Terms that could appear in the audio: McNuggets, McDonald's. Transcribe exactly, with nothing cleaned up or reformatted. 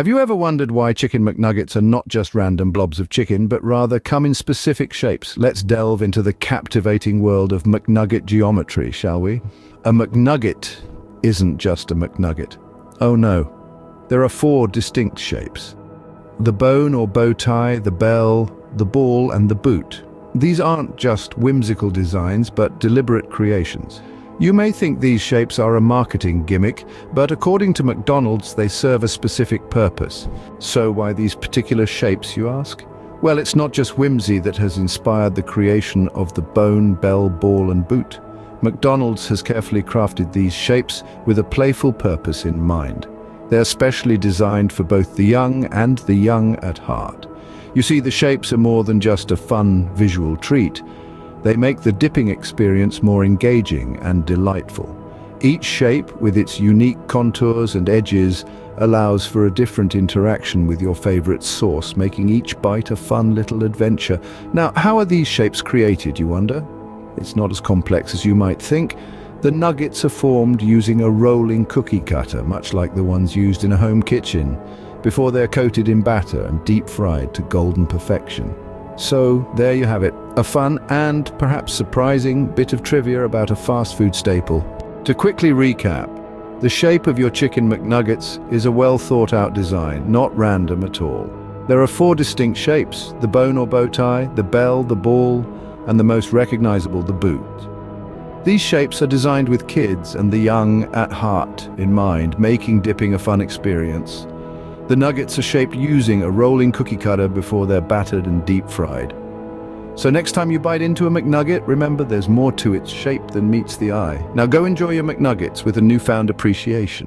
Have you ever wondered why chicken McNuggets are not just random blobs of chicken, but rather come in specific shapes? Let's delve into the captivating world of McNugget geometry, shall we? A McNugget isn't just a McNugget. Oh no. There are four distinct shapes: the bone or bow tie, the bell, the ball, and the boot. These aren't just whimsical designs, but deliberate creations. You may think these shapes are a marketing gimmick, but according to McDonald's, they serve a specific purpose. So why these particular shapes, you ask? Well, it's not just whimsy that has inspired the creation of the bone, bell, ball, and boot. McDonald's has carefully crafted these shapes with a playful purpose in mind. They're specially designed for both the young and the young at heart. You see, the shapes are more than just a fun visual treat. They make the dipping experience more engaging and delightful. Each shape, with its unique contours and edges, allows for a different interaction with your favorite sauce, making each bite a fun little adventure. Now, how are these shapes created, you wonder? It's not as complex as you might think. The nuggets are formed using a rolling cookie cutter, much like the ones used in a home kitchen, before they're coated in batter and deep fried to golden perfection. So there you have it, a fun and perhaps surprising bit of trivia about a fast food staple. To quickly recap, the shape of your chicken McNuggets is a well thought out design, not random at all. There are four distinct shapes: the bone or bow tie, the bell, the ball, and the most recognizable, the boot. These shapes are designed with kids and the young at heart in mind, making dipping a fun experience. The nuggets are shaped using a rolling cookie cutter before they're battered and deep fried. So next time you bite into a McNugget, remember there's more to its shape than meets the eye. Now go enjoy your McNuggets with a newfound appreciation.